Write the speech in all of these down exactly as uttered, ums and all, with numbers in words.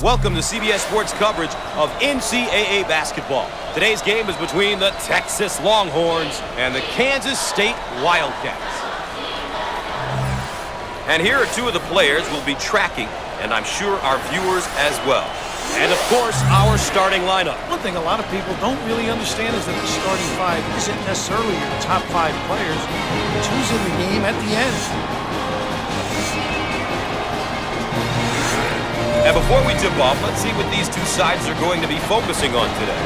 Welcome to C B S Sports coverage of N C double A basketball. Today's game is between the Texas Longhorns and the Kansas State Wildcats. And here are two of the players we'll be tracking, and I'm sure our viewers as well. And, of course, our starting lineup. One thing a lot of people don't really understand is that the starting five isn't necessarily your top five players. You're choosing the game at the end. And before we tip off, let's see what these two sides are going to be focusing on today.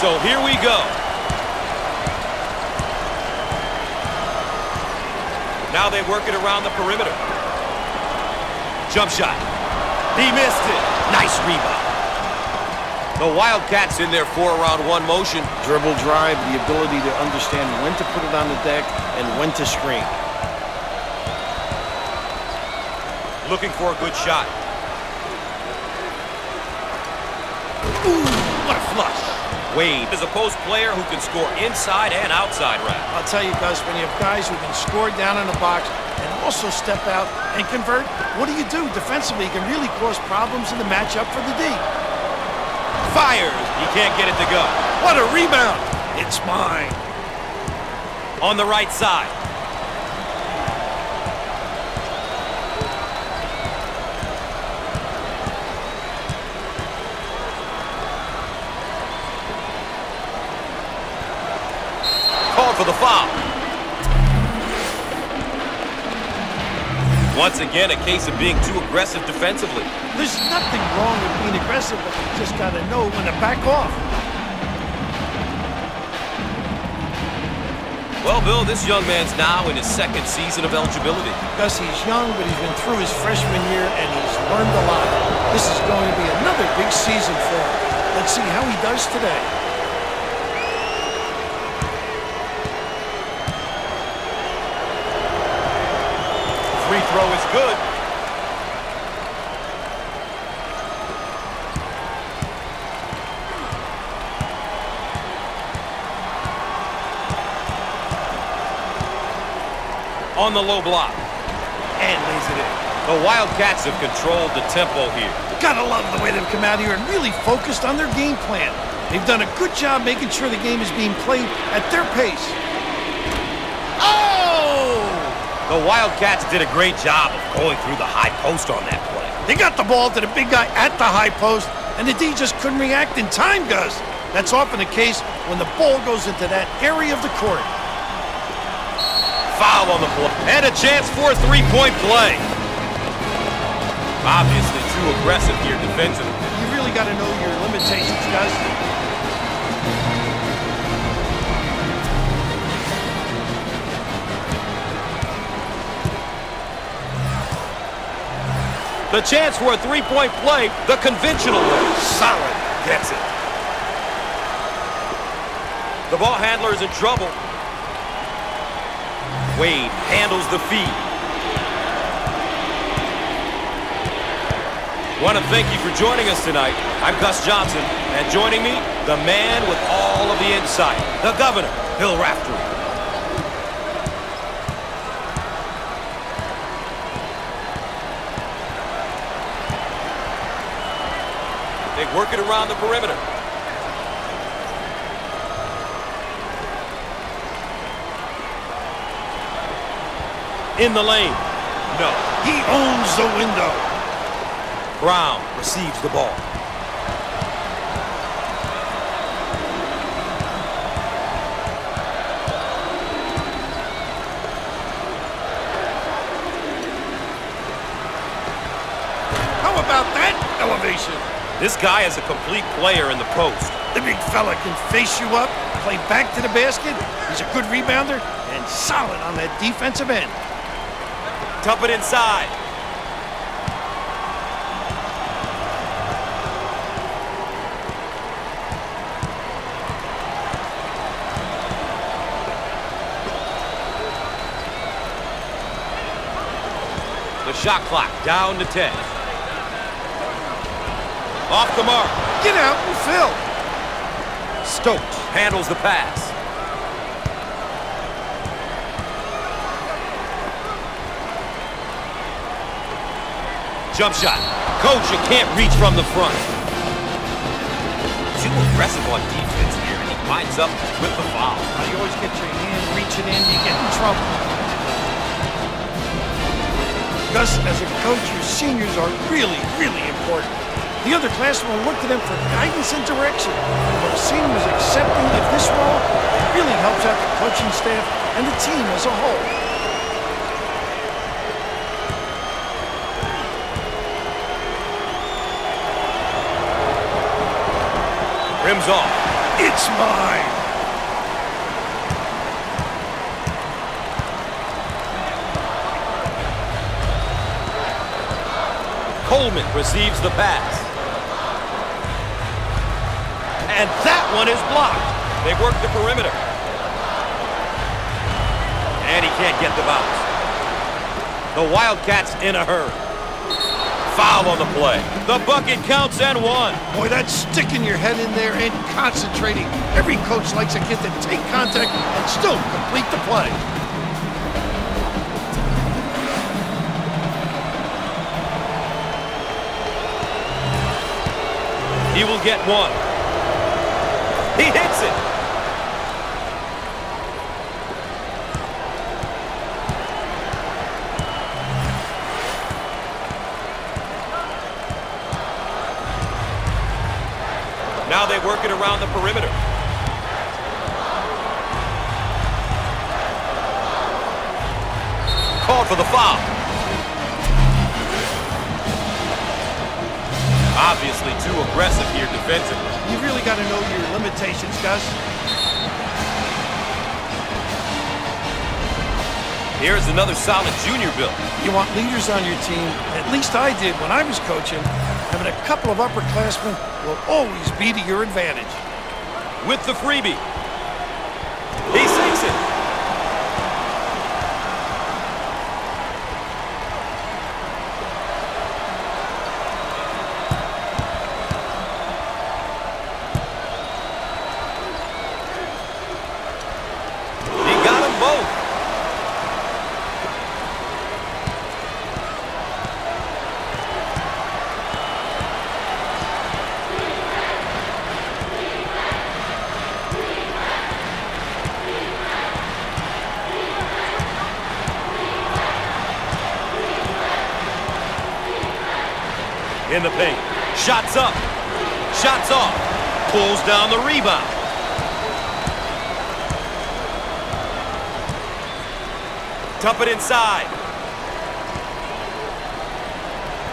So here we go. Now they work it around the perimeter. Jump shot. He missed it. Nice rebound. The Wildcats in their four-round-one motion. Dribble drive, the ability to understand when to put it on the deck and when to screen. Looking for a good shot. Ooh, what a flush. Wade is a post player who can score inside and outside, right? I'll tell you, Gus, when you have guys who can score down in the box and also step out and convert, what do you do defensively? You can really cause problems in the matchup for the D. Fires. He can't get it to go. What a rebound. It's mine. On the right side. For the foul. Once again, a case of being too aggressive defensively. There's nothing wrong with being aggressive, but you just gotta know when to back off. Well, Bill, this young man's now in his second season of eligibility. Because he's young, but he's been through his freshman year, and he's learned a lot. This is going to be another big season for him. Let's see how he does today. Free throw is good. On the low block. And lays it in. The Wildcats have controlled the tempo here. Gotta love the way they've come out here and really focused on their game plan. They've done a good job making sure the game is being played at their pace. The Wildcats did a great job of going through the high post on that play. They got the ball to the big guy at the high post, and the D just couldn't react in time, Gus. That's often the case when the ball goes into that area of the court. Foul on the play. And a chance for a three-point play. Obviously too aggressive here defensively. You really got to know your limitations, Gus. The chance for a three-point play, the conventional way. Solid. Gets it. The ball handler is in trouble. Wade handles the feed. Want to thank you for joining us tonight. I'm Gus Johnson, and joining me, the man with all of the insight, the governor, Bill Raftery. They work it around the perimeter. In the lane. No. He owns the window. Brown receives the ball. How about that elevation? This guy is a complete player in the post. The big fella can face you up, play back to the basket. He's a good rebounder and solid on that defensive end. Dump it inside. The shot clock down to ten. Off the mark. Get out and fill. Stokes handles the pass. Jump shot. Coach, you can't reach from the front. Too aggressive on defense here, and he winds up with the foul. Now you always get your hand reaching in, you get in trouble. Gus, as a coach, your seniors are really, really important. The other classmen look to them for guidance and direction. But a senior is accepting of this role, it really helps out the coaching staff and the team as a whole. Rims off. It's mine. Coleman receives the pass. And that one is blocked. They work the perimeter. And he can't get the bounce. The Wildcats in a hurry. Foul on the play. The bucket counts and one. Boy, that's sticking your head in there and concentrating. Every coach likes a kid to take contact and still complete the play. He will get one. He hits it. Now they work it around the perimeter. Called for the foul. Obviously too aggressive here defensively. You really got to know your limitations, Gus. Here's another solid junior build. You want leaders on your team. At least I did when I was coaching. Having a couple of upperclassmen will always be to your advantage. With the freebie. He sinks it. He got them both. In the paint. Shots up. Shots off. Pulls down the rebound. Dump it inside.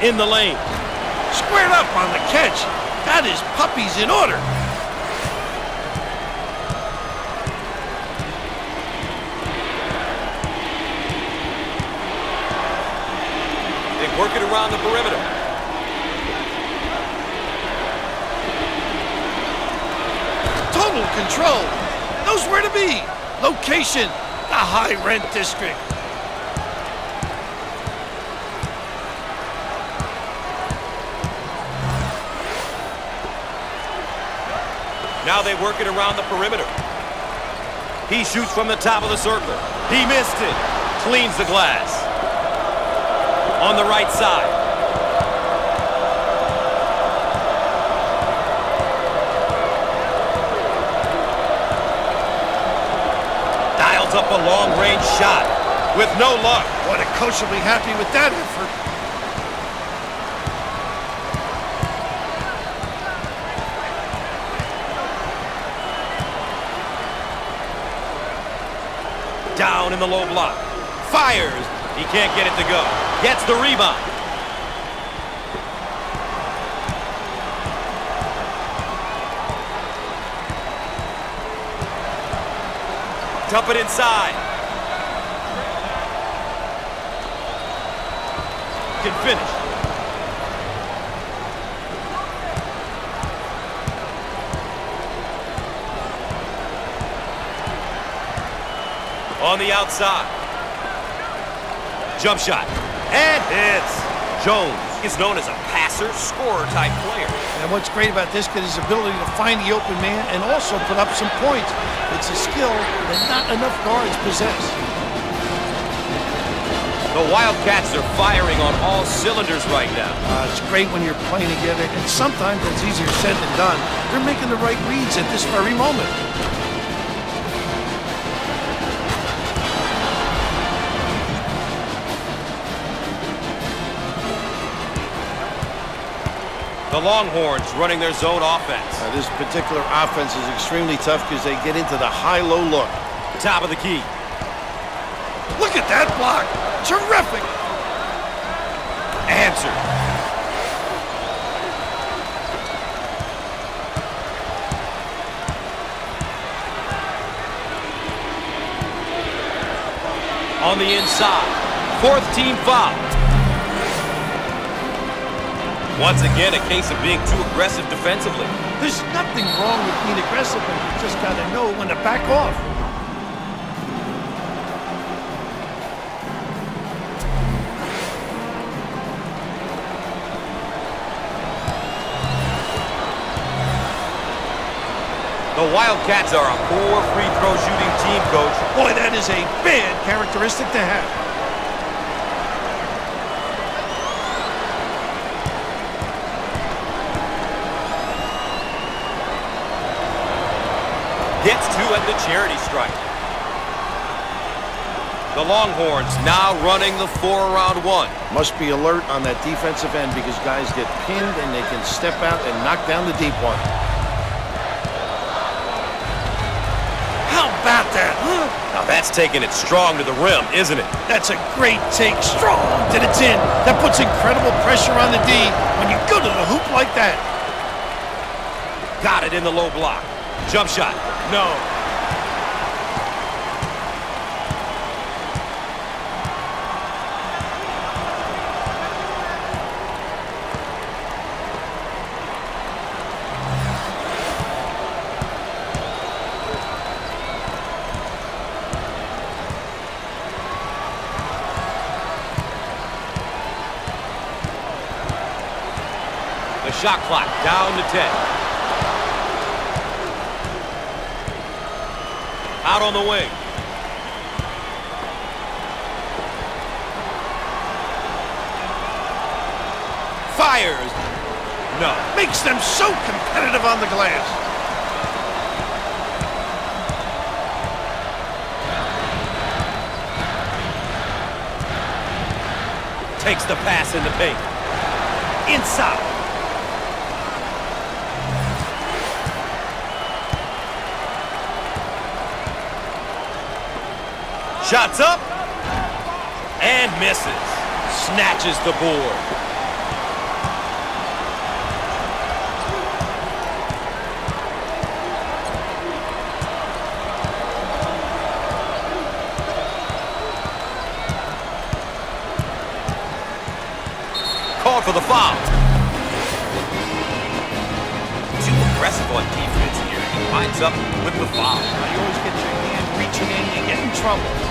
In the lane. Squared up on the catch. Got his puppies in order. They work it around the perimeter. Total control. Knows where to be. Location. The high-rent district. Now they work it around the perimeter. He shoots from the top of the circle. He missed it. Cleans the glass. On the right side. Up a long-range shot with no luck. What a coach will be happy with that effort. Down in the low block. Fires. He can't get it to go. Gets the rebound. Dump it inside. Can finish. On the outside. Jump shot. And hits. Jones. He's known as a passer, scorer type player. And what's great about this kid is his ability to find the open man and also put up some points. It's a skill that not enough guards possess. The Wildcats are firing on all cylinders right now. Uh, it's great when you're playing together, and sometimes it's easier said than done. They're making the right reads at this very moment. The Longhorns running their zone offense. Uh, this particular offense is extremely tough because they get into the high-low look. Top of the key. Look at that block. Terrific. Answer. On the inside. Fourth team foul. Once again, a case of being too aggressive defensively. There's nothing wrong with being aggressive, but you just got to know when to back off. The Wildcats are a poor free throw shooting team, Coach. Boy, that is a bad characteristic to have. Gets two at the charity stripe. The Longhorns now running the four around one. Must be alert on that defensive end because guys get pinned and they can step out and knock down the deep one. About that, huh? Now that's taking it strong to the rim, isn't it? That's a great take, strong to the tin. That puts incredible pressure on the D when you go to the hoop like that. Got it in the low block. Jump shot. No. Shot clock down to ten. Out on the wing. Fires. No. Makes them so competitive on the glass. Takes the pass in the paint. Inside. Shots up, and misses. Snatches the board. Called for the foul. Too aggressive on defense here. He winds up with the foul. Now you always get your hand reaching in, you get in trouble.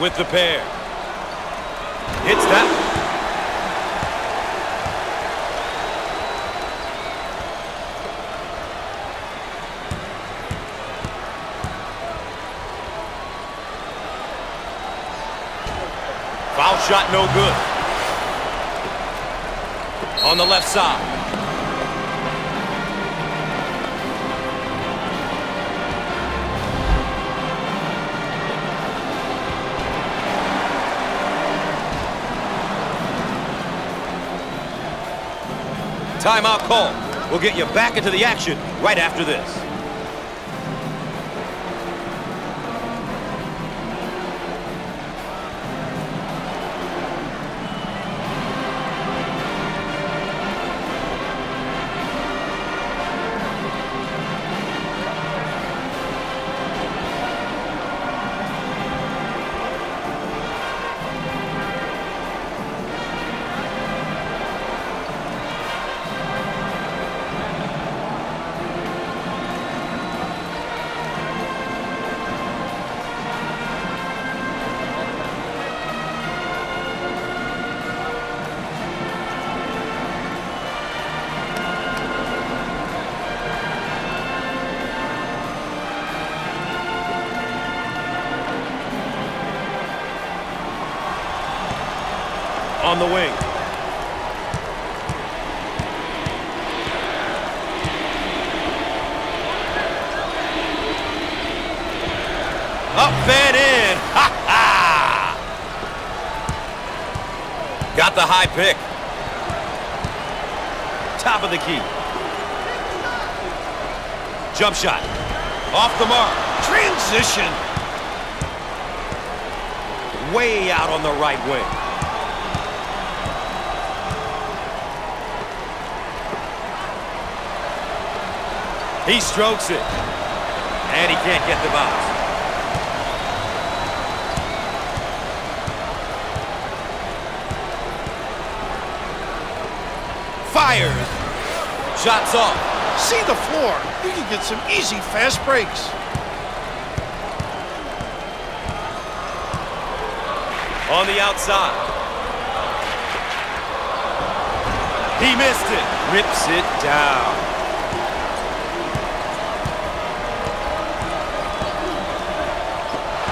With the pair. Hits that one. Foul shot no good. On the left side. Timeout call. We'll get you back into the action right after this. on the wing. Up and in. Ha ha! Got the high pick. Top of the key. Jump shot. Off the mark. Transition. Way out on the right wing. He strokes it. And he can't get the bounce. Fires. Shots off. See the floor. You can get some easy, fast breaks. On the outside. He missed it. Rips it down.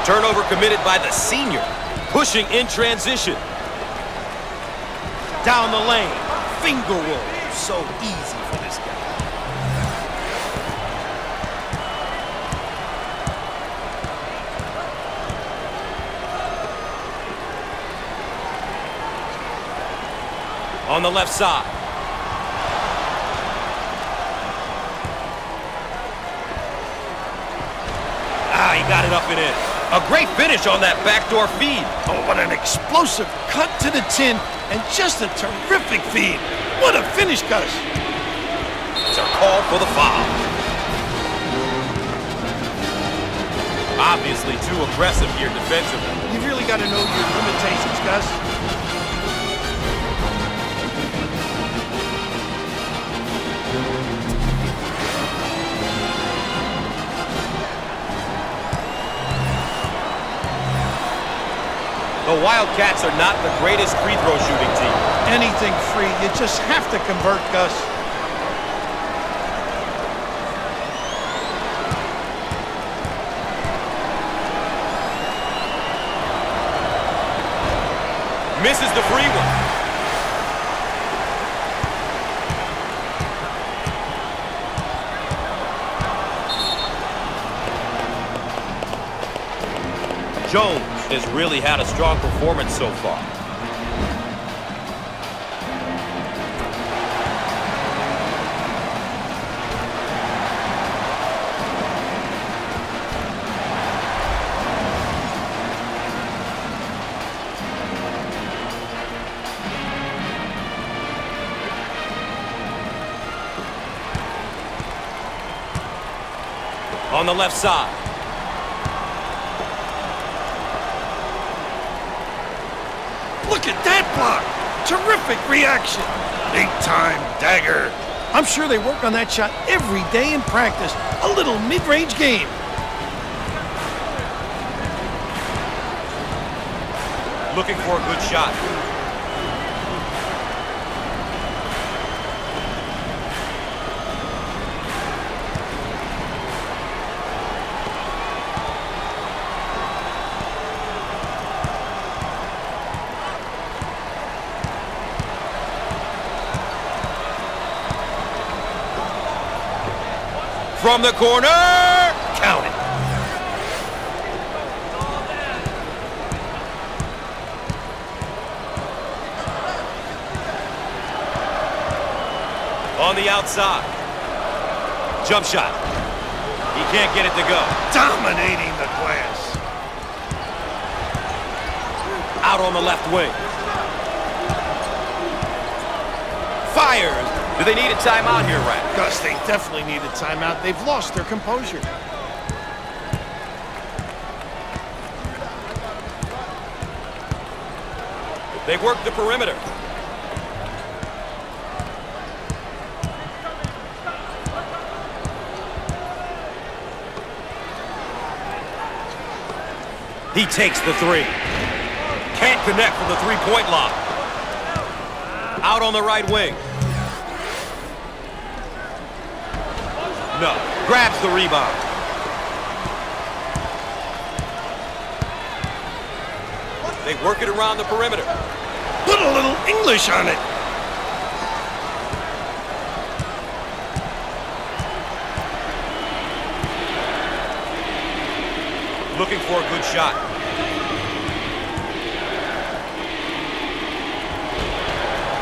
Turnover committed by the senior. Pushing in transition. Down the lane. Finger roll. So easy for this guy. On the left side. Ah, he got it up and in. A great finish on that backdoor feed. Oh, what an explosive cut to the tin. And just a terrific feed. What a finish, Gus. It's a call for the foul. Obviously too aggressive here defensively. You really got to know your limitations, Gus. The Wildcats are not the greatest free throw shooting team. Anything free, you just have to convert, Gus. Misses the free one. Jones has really had a strong performance so far. On the left side. Look at that block. Terrific reaction. Big time dagger. I'm sure they work on that shot every day in practice. A little mid-range game. Looking for a good shot. From the corner, count it. On the outside, jump shot. He can't get it to go. Dominating the glass. Out on the left wing. Fires. Do they need a timeout here, Ryan? Gus, they definitely need a timeout. They've lost their composure. They work the perimeter. He takes the three. Can't connect from the three-point line. Out on the right wing. No, grabs the rebound. They work it around the perimeter. Put a little English on it. Looking for a good shot.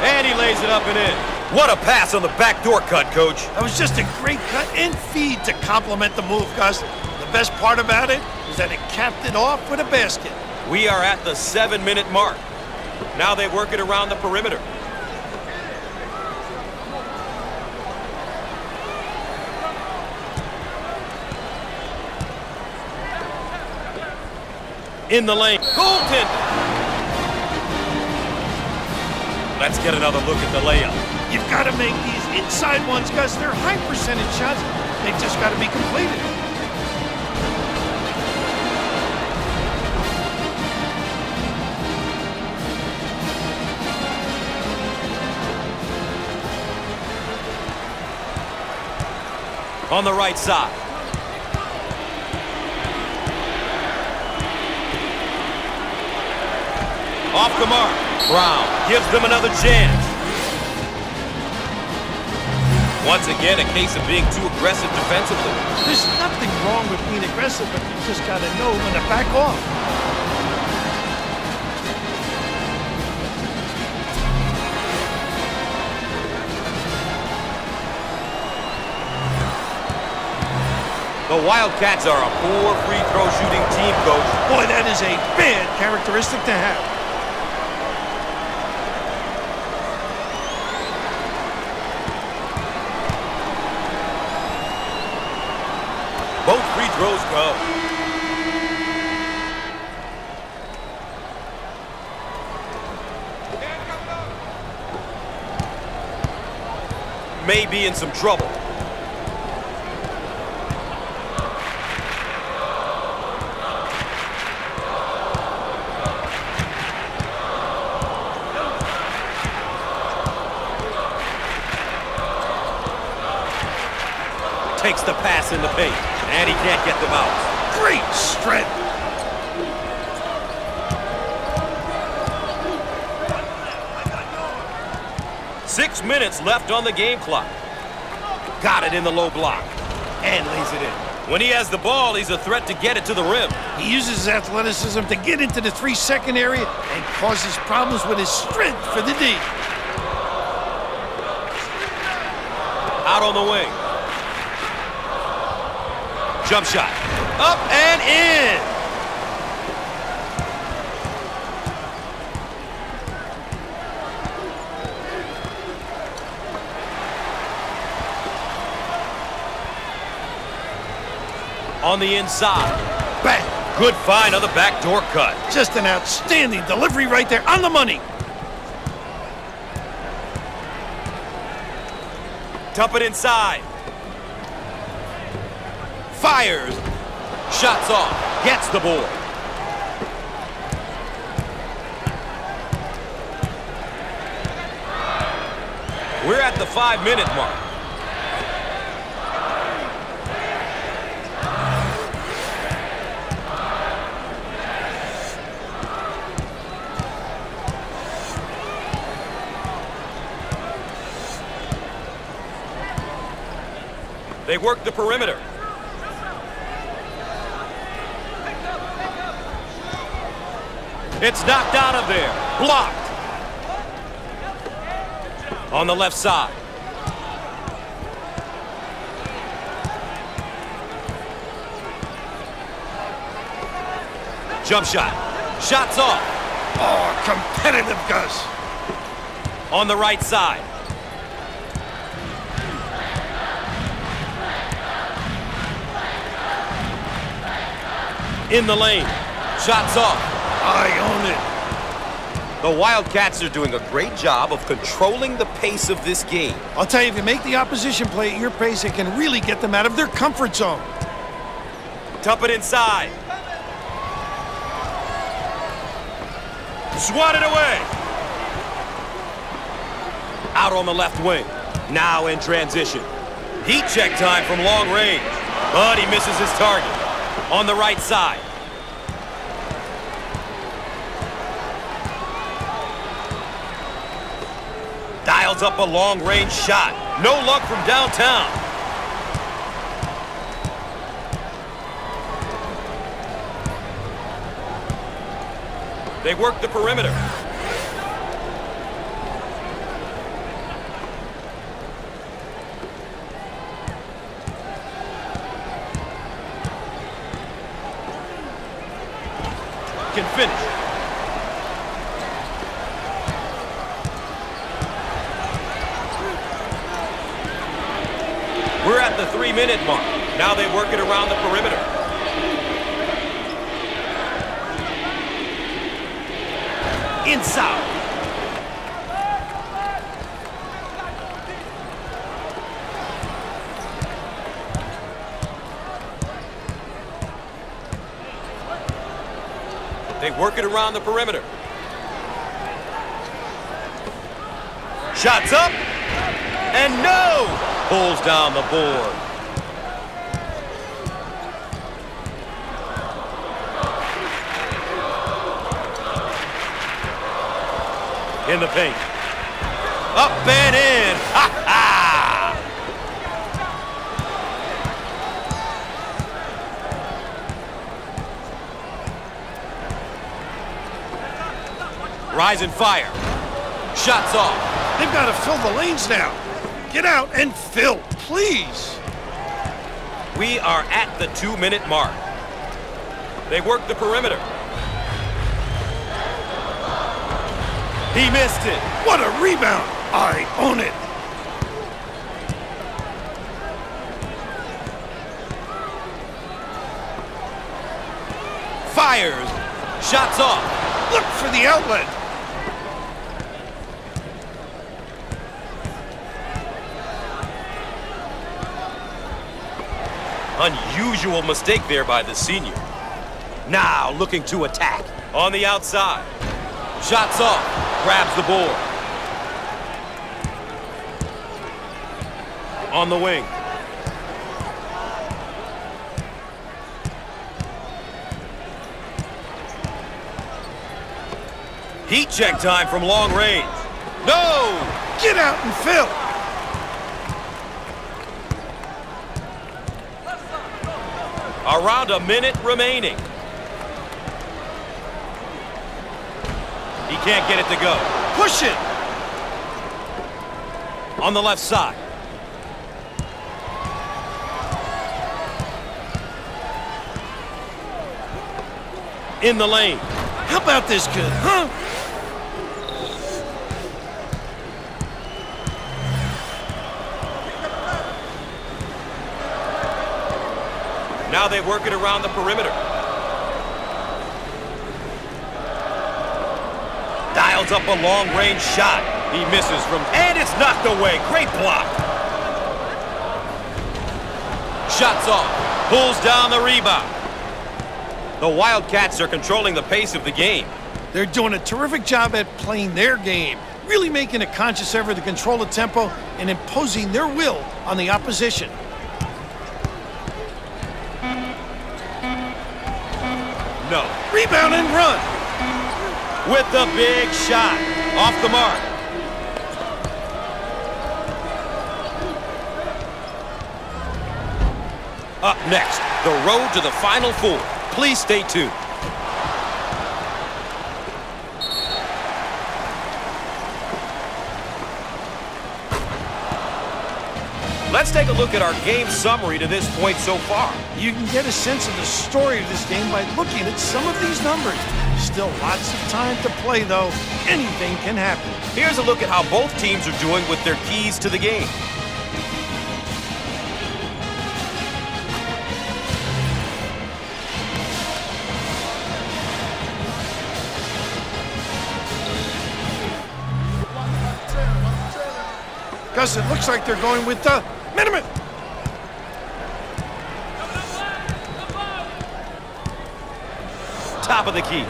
And he lays it up and in. What a pass on the backdoor cut, Coach. That was just a great cut and feed to complement the move, Gus. The best part about it is that it capped it off with a basket. We are at the seven-minute mark. Now they work it around the perimeter. In the lane. Goaltender. Let's get another look at the layup. You've got to make these inside ones, Gus. They're high percentage shots. They've just got to be completed. On the right side. Off the mark. Brown gives them another chance. Once again, a case of being too aggressive defensively. There's nothing wrong with being aggressive, but you just got to know when to back off. The Wildcats are a poor free throw shooting team, Coach. Boy, that is a bad characteristic to have. Both free throws go. May be in some trouble. Takes the pass in the paint, and he can't get them out. Great strength. Six minutes left on the game clock. Got it in the low block, and lays it in. When he has the ball, he's a threat to get it to the rim. He uses his athleticism to get into the three-second area and causes problems with his strength for the D. Out on the wing. Jump shot. Up and in. On the inside. Bang. Good find on the backdoor cut. Just an outstanding delivery right there on the money. Dump it inside. Fires, shots off, gets the ball. We're at the five-minute mark. They work the perimeter. It's knocked out of there. Blocked. On the left side. Jump shot. Shots off. Oh, competitive, Gus. On the right side. In the lane. Shots off. I own it. The Wildcats are doing a great job of controlling the pace of this game. I'll tell you, if you make the opposition play at your pace, it can really get them out of their comfort zone. Dump it inside. Swatted away. Out on the left wing. Now in transition. Heat check time from long range. But he misses his target. On the right side. dials up a long-range shot. No luck from downtown. They work the perimeter. Can finish. We're at the three-minute mark. Now they work it around the perimeter. Inside. They work it around the perimeter. Shots up. And no! Pulls down the board. In the paint. Up and in. Ha ha! Rise and fire. Shots off. They've got to fill the lanes now. Get out and fill, please. We are at the two-minute mark. They work the perimeter. He missed it. What a rebound. I own it. Fires. Shots off. Look for the outlet. Unusual mistake there by the senior. Now looking to attack. On the outside. Shots off. Grabs the board. On the wing. Heat check time from long range. No! Get out and fill. Around a minute remaining. He can't get it to go. Push it! On the left side. In the lane. How about this kid, huh? Now they work it around the perimeter. Dials up a long-range shot. He misses from... And it's knocked away. Great block. Shots off. Pulls down the rebound. The Wildcats are controlling the pace of the game. They're doing a terrific job at playing their game, really making a conscious effort to control the tempo and imposing their will on the opposition. No. Rebound and run. With the big shot. Off the mark. Up next, the road to the Final Four. Please stay tuned. Let's take a look at our game summary to this point so far. You can get a sense of the story of this game by looking at some of these numbers. Still lots of time to play, though. Anything can happen. Here's a look at how both teams are doing with their keys to the game. Gus, it looks like they're going with the minimum. Top of the key.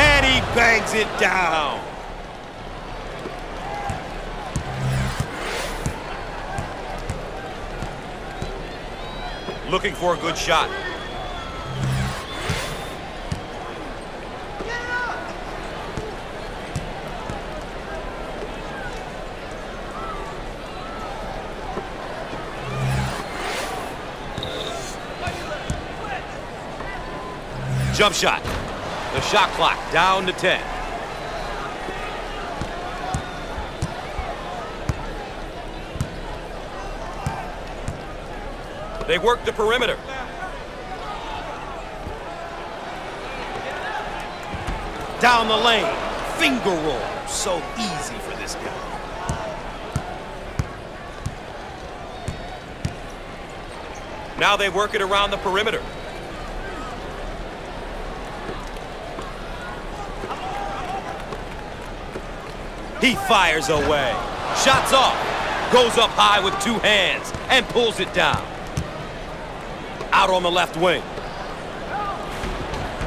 And he bangs it down. Looking for a good shot. jump shot. The shot clock down to ten. They work the perimeter. Down the lane. Finger roll. So easy for this guy. Now they work it around the perimeter. He fires away. Shots off. Goes up high with two hands and pulls it down. Out on the left wing.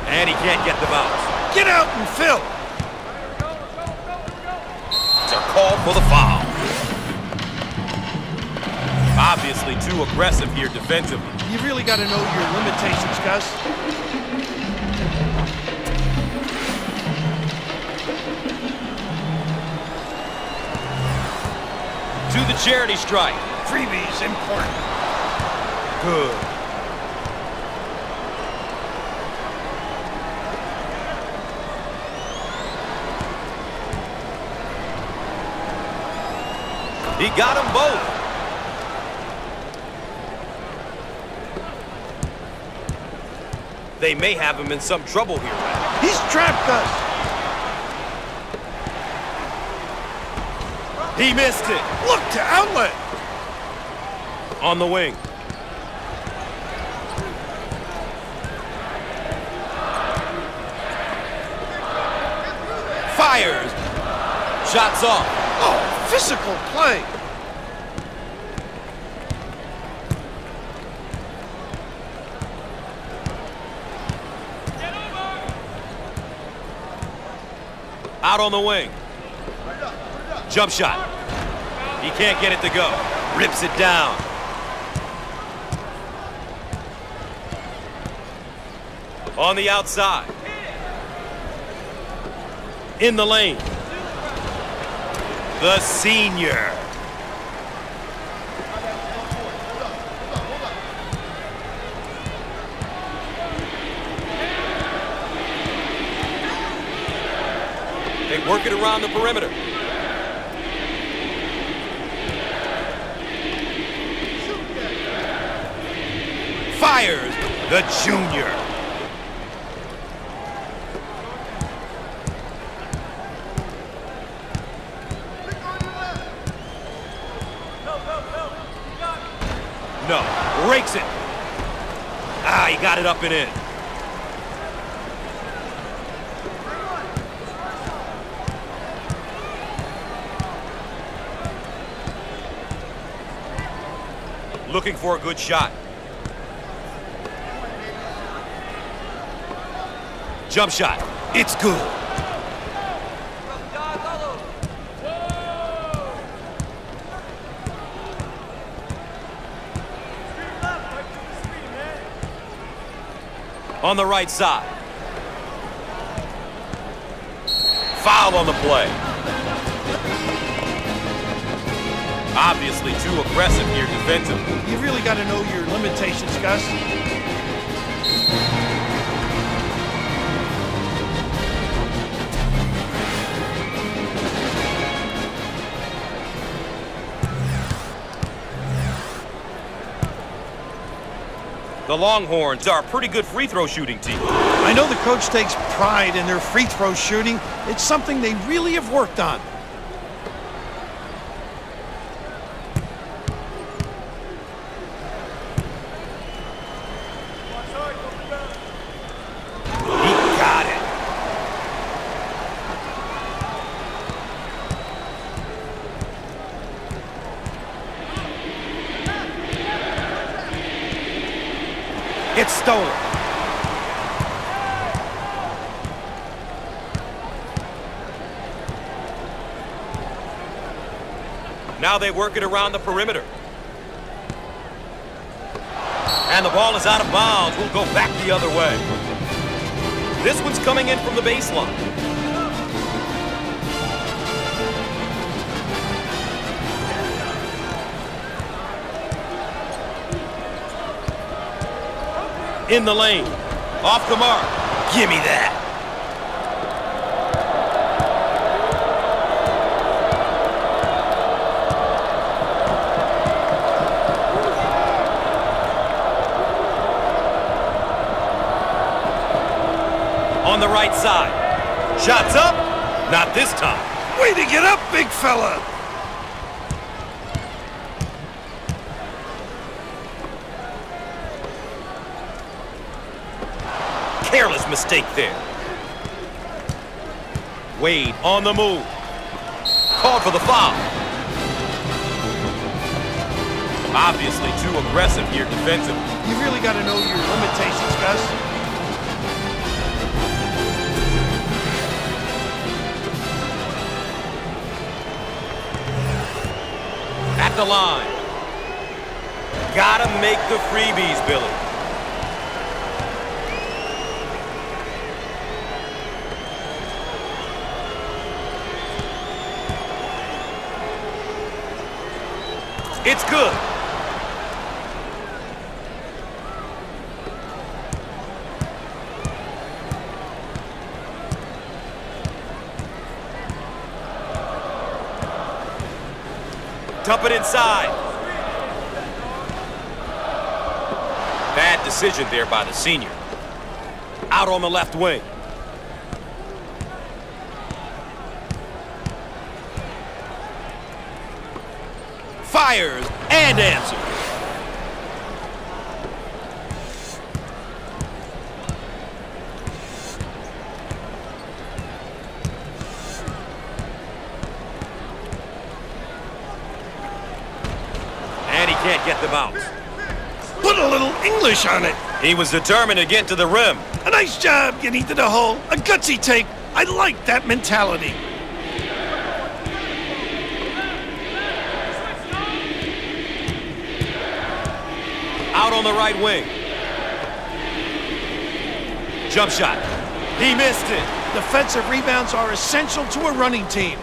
And he can't get the bounce. Get out and fill. It's a call for the foul. Obviously too aggressive here defensively. You really got to know your limitations, Gus. To the charity stripe. Freebies important. Good. He got them both. They may have him in some trouble here. He's trapped us. He missed it. Look to outlet. On the wing. Fires. Shots off. Oh, physical play. Out on the wing. Jump shot. He can't get it to go. Rips it down. On the outside. In the lane. The senior. They work it around the perimeter. Fires the junior. No, rakes it. Ah, he got it up and in. Looking for a good shot. Jump shot. It's good. On the right side. Foul on the play. Obviously too aggressive here defensively. You really got to know your limitations, Gus. The Longhorns are a pretty good free throw shooting team. I know the coach takes pride in their free throw shooting. It's something they really have worked on. It's stolen. Now they work it around the perimeter. And the ball is out of bounds. We'll go back the other way. This one's coming in from the baseline. In the lane. Off the mark. Give me that. On the right side. Shots up. Not this time. Way to get up, big fella. Careless mistake there. Wade on the move. Called for the foul. Obviously too aggressive here defensively. You really got to know your limitations, Gus. At the line. Gotta make the freebies, Billy. It's good. Dump it inside. Bad decision there by the senior. Out on the left wing. Fires and answers. And he can't get the bounce. Put a little English on it. He was determined to get to the rim. A nice job getting to the hole. A gutsy take. I like that mentality. Out on the right wing. Jump shot. He missed it. Defensive rebounds are essential to a running team.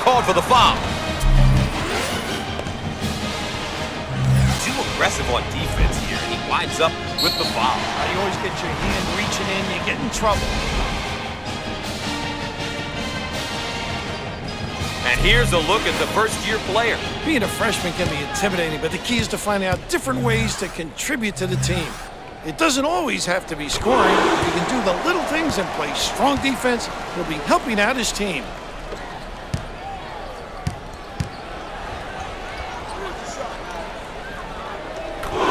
Called for the foul. Too aggressive on defense here. He winds up with the foul. You always get your hand reaching in, you get in trouble. And here's a look at the first-year player. Being a freshman can be intimidating, but the key is to find out different ways to contribute to the team. It doesn't always have to be scoring. You can do the little things and play strong defense. He'll be helping out his team.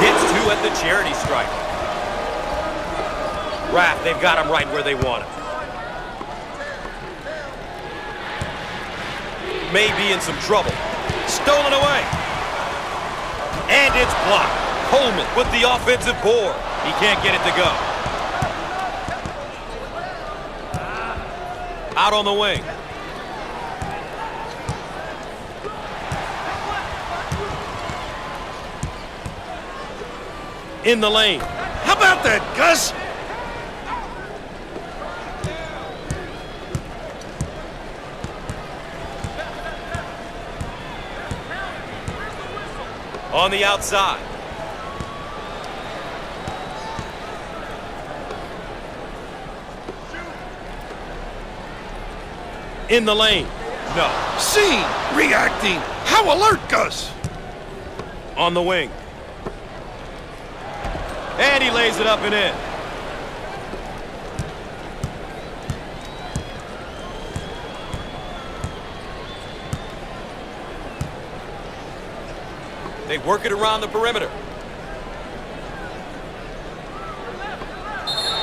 Hits two at the charity stripe. Raff, they've got him right where they want him. May be in some trouble. Stolen away. And it's blocked. Coleman with the offensive board. He can't get it to go. Out on the wing. In the lane. How about that, Gus? On the outside. In the lane. No. See, reacting. How alert, Gus. On the wing. And he lays it up and in. They work it around the perimeter.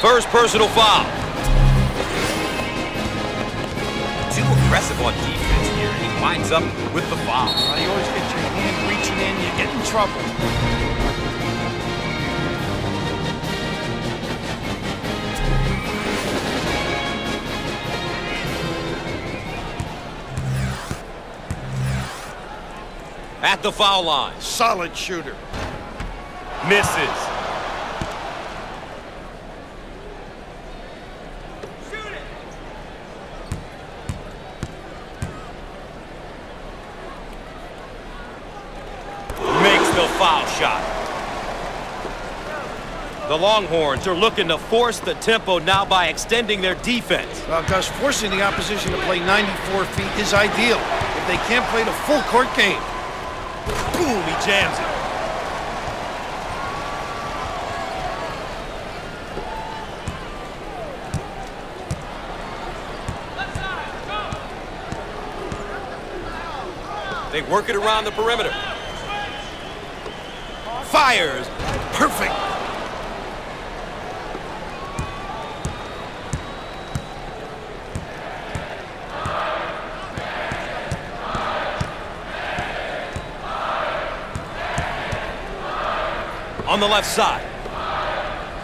First personal foul. Too aggressive on defense here, and he winds up with the foul. You always get your hand reaching in, you get in trouble. At the foul line. Solid shooter. Misses. Shoot it. foul shot. The Longhorns are looking to force the tempo now by extending their defense. Well, Gus, forcing the opposition to play ninety-four feet is ideal. If they can't play the full court game. Boom, he jams it. They work it around the perimeter. Fires. Perfect. On the left side.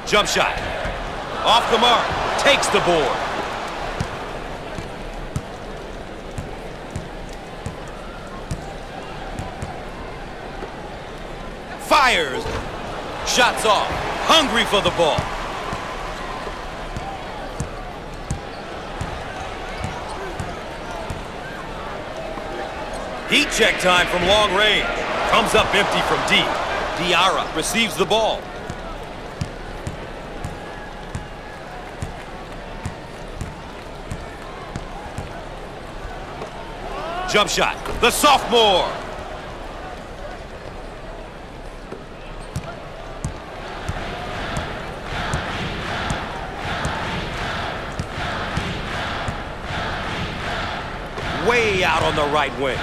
Jump shot. Off the mark. Takes the board. Fires. Shots off. Hungry for the ball. Heat check time from long range. Comes up empty from deep. Diarra receives the ball. Jump shot. The sophomore. Way out on the right wing.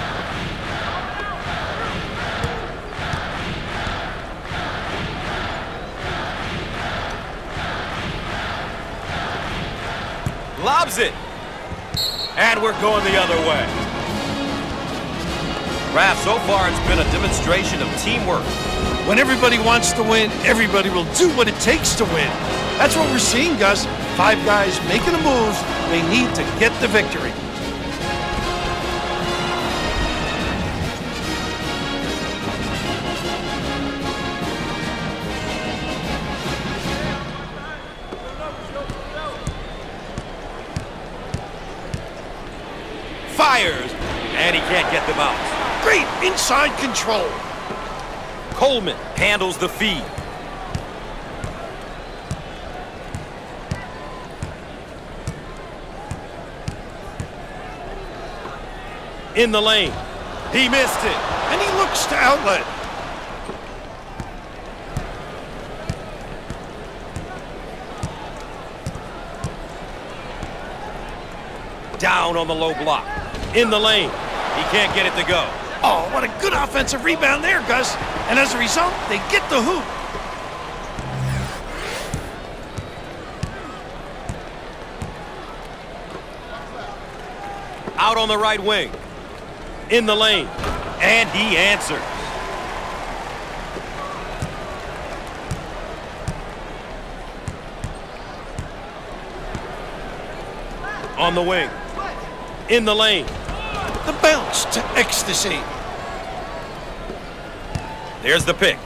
Lobs it. And we're going the other way. Raf, so far it's been a demonstration of teamwork. When everybody wants to win, everybody will do what it takes to win. That's what we're seeing, Gus. Five guys making the moves they need to get the victory. And he can't get them out. Great inside control. Coleman handles the feed. In the lane. He missed it. And he looks to outlet. Down on the low block. In the lane. He can't get it to go. Oh, what a good offensive rebound there, Gus. And as a result, they get the hoop. Out on the right wing. In the lane. And he answers. On the wing. In the lane. The bounce to ecstasy. There's the pick.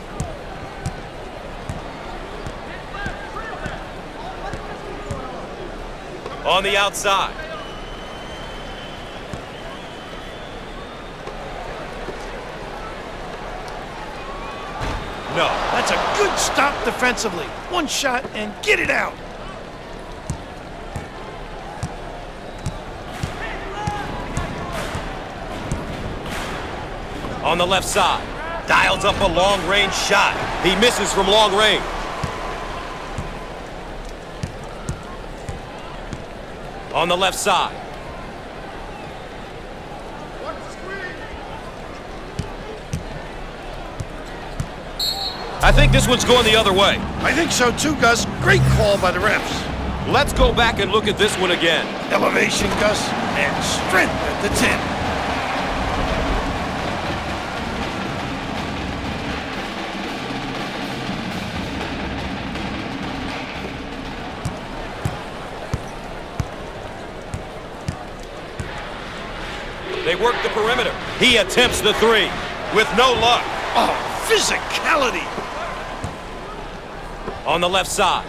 On the outside. No, that's a good stop defensively. One shot and get it out. On the left side, dials up a long-range shot. He misses from long range. On the left side. I think this one's going the other way. I think so too, Gus. Great call by the refs. Let's go back and look at this one again. Elevation, Gus, and strength at the tip. They work the perimeter. He attempts the three with no luck. Oh, physicality. On the left side.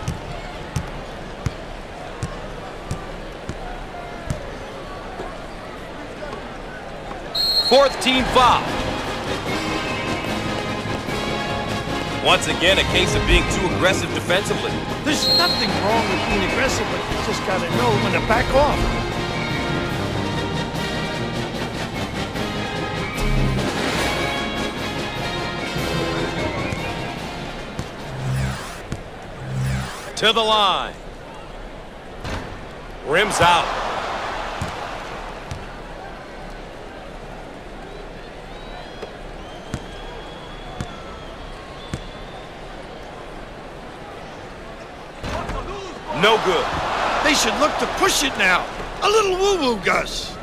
Fourth team foul. Once again, a case of being too aggressive defensively. There's nothing wrong with being aggressive, but you just got to know when to back off. To the line. Rims out. No good. They should look to push it now. A little woo-woo, Gus.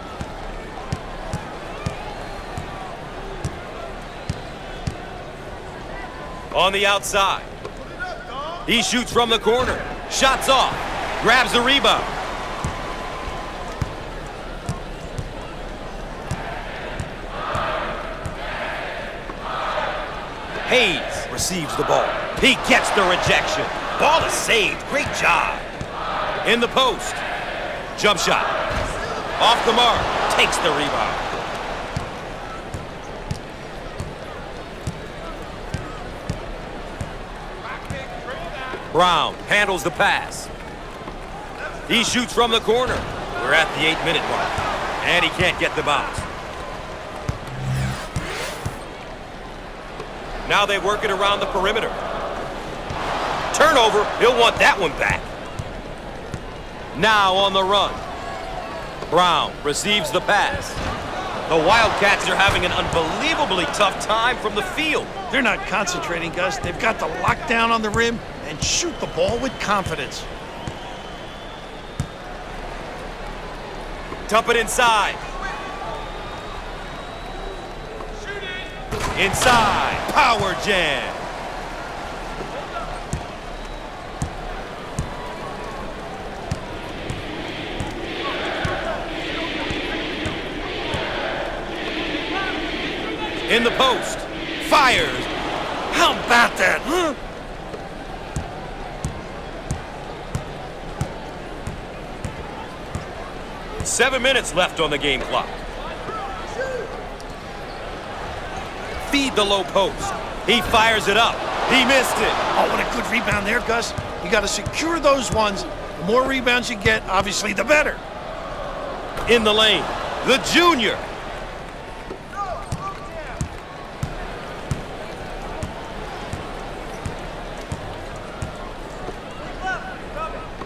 On the outside. He shoots from the corner. Shots off. Grabs the rebound. Hayes receives the ball. He gets the rejection. Ball is saved. Great job. In the post. Jump shot. Off the mark. Takes the rebound. Brown handles the pass. He shoots from the corner. We're at the eight-minute mark. And he can't get the bounce. Now they work it around the perimeter. Turnover. He'll want that one back. Now on the run. Brown receives the pass. The Wildcats are having an unbelievably tough time from the field. They're not concentrating, Gus. They've got the lockdown on the rim and shoot the ball with confidence. Dump it inside. Shoot it. Inside. Power jam. In the post. Fires. How about that, huh? Seven minutes left on the game clock. Feed the low post. He fires it up. He missed it. Oh, what a good rebound there, Gus. You got to secure those ones. The more rebounds you get, obviously, the better. In the lane, the junior.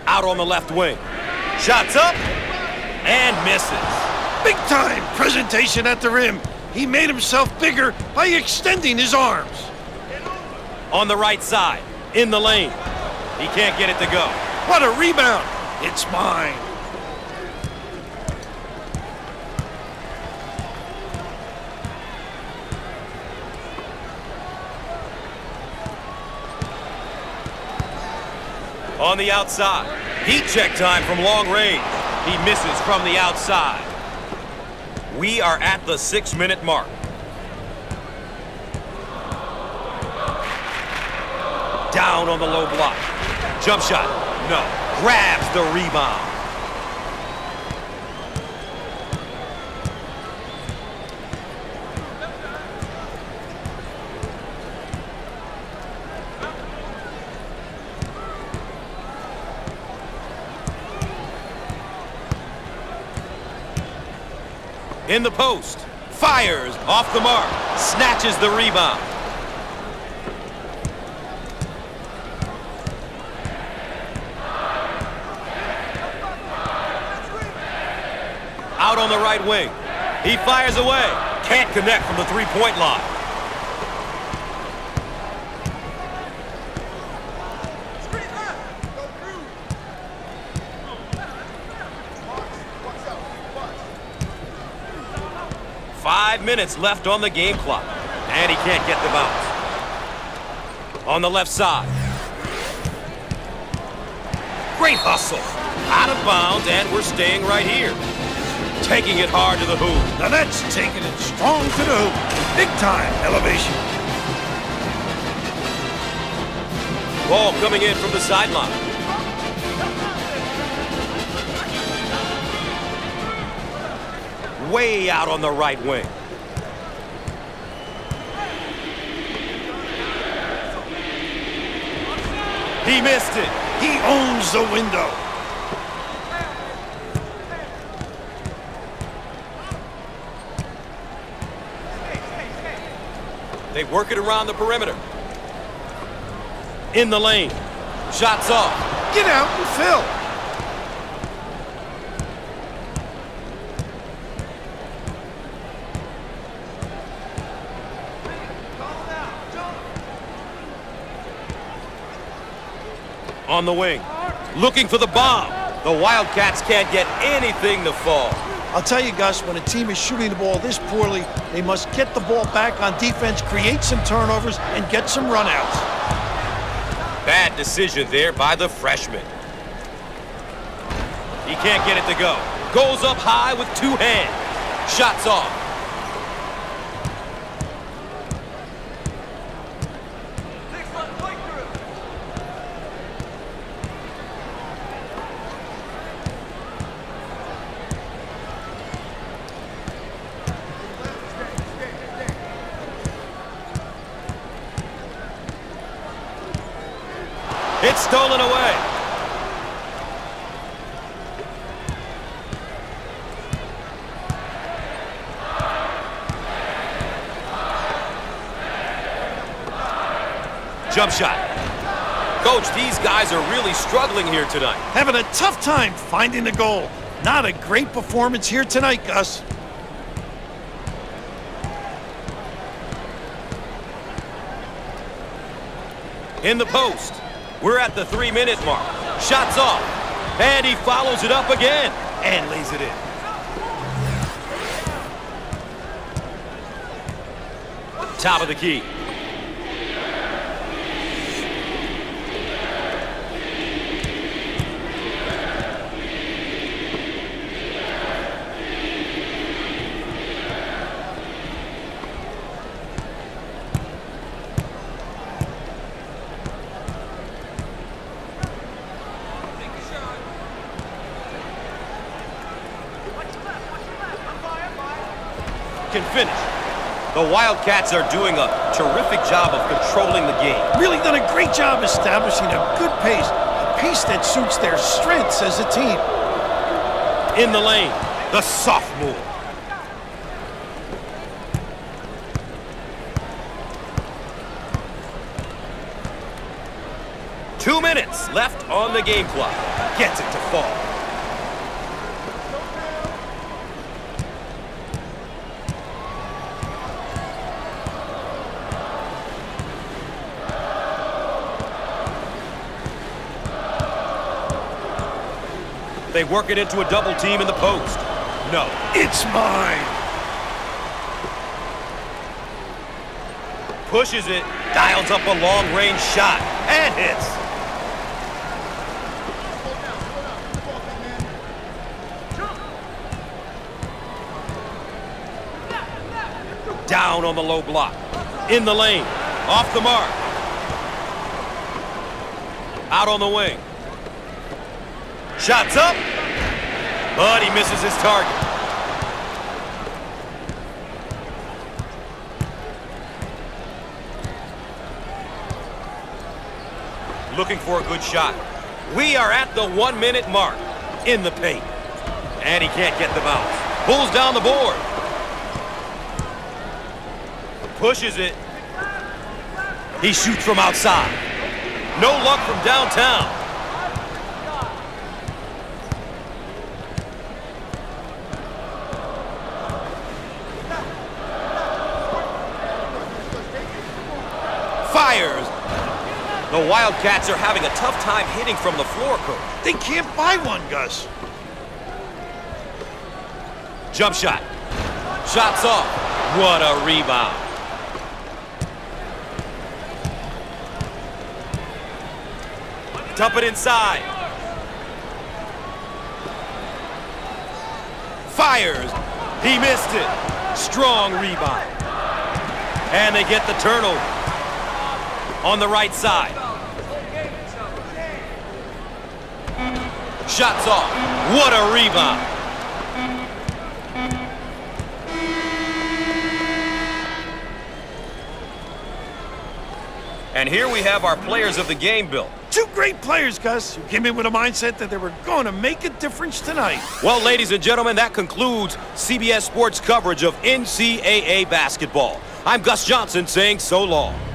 Out on the left wing. Shots up. And misses. Big time presentation at the rim. He made himself bigger by extending his arms. On the right side, in the lane. He can't get it to go. What a rebound. It's mine. On the outside. Heat check time from long range. He misses from the outside. We are at the six-minute mark. Down on the low block. Jump shot. No. Grabs the rebound. In the post, fires off the mark, snatches the rebound. Out on the right wing, he fires away, can't connect from the three-point line. Five minutes left on the game clock. And he can't get the bounce. On the left side. Great hustle. Out of bounds, and we're staying right here. Taking it hard to the hoop. Now that's taking it strong to the hoop. Big time elevation. Ball coming in from the sideline. Way out on the right wing. He missed it. He owns the window. They work it around the perimeter. In the lane. Shots off. Get out and fill. On the wing. Looking for the bomb. The Wildcats can't get anything to fall. I'll tell you, Gus, when a team is shooting the ball this poorly, they must get the ball back on defense, create some turnovers, and get some runouts. Bad decision there by the freshman. He can't get it to go. Goes up high with two hands. Shots off. It's stolen away. Jump shot. Coach, these guys are really struggling here tonight. Having a tough time finding the goal. Not a great performance here tonight, Gus. In the post. We're at the three-minute mark. Shots off. And he follows it up again and lays it in. Top of the key. Can finish. The Wildcats are doing a terrific job of controlling the game. Really done a great job establishing a good pace, a pace that suits their strengths as a team. In the lane, the sophomore. Two minutes left on the game clock. Gets it to fall. They work it into a double team in the post. No, it's mine. Pushes it, dials up a long-range shot, and hits. Down on the low block. In the lane. Off the mark. Out on the wing. Shots up, but he misses his target. Looking for a good shot. We are at the one-minute mark in the paint. And he can't get the bounce. Pulls down the board. Pushes it. He shoots from outside. No luck from downtown. The Wildcats are having a tough time hitting from the floor, Coach. They can't buy one, Gus. Jump shot. Shots off. What a rebound. Dump it inside. Fires. He missed it. Strong rebound. And they get the turnover. On the right side. Shots off. What a rebound. And here we have our players of the game, Bill. Two great players, Gus, who came in with a mindset that they were going to make a difference tonight. Well, ladies and gentlemen, that concludes C B S Sports coverage of N C double A basketball. I'm Gus Johnson saying so long.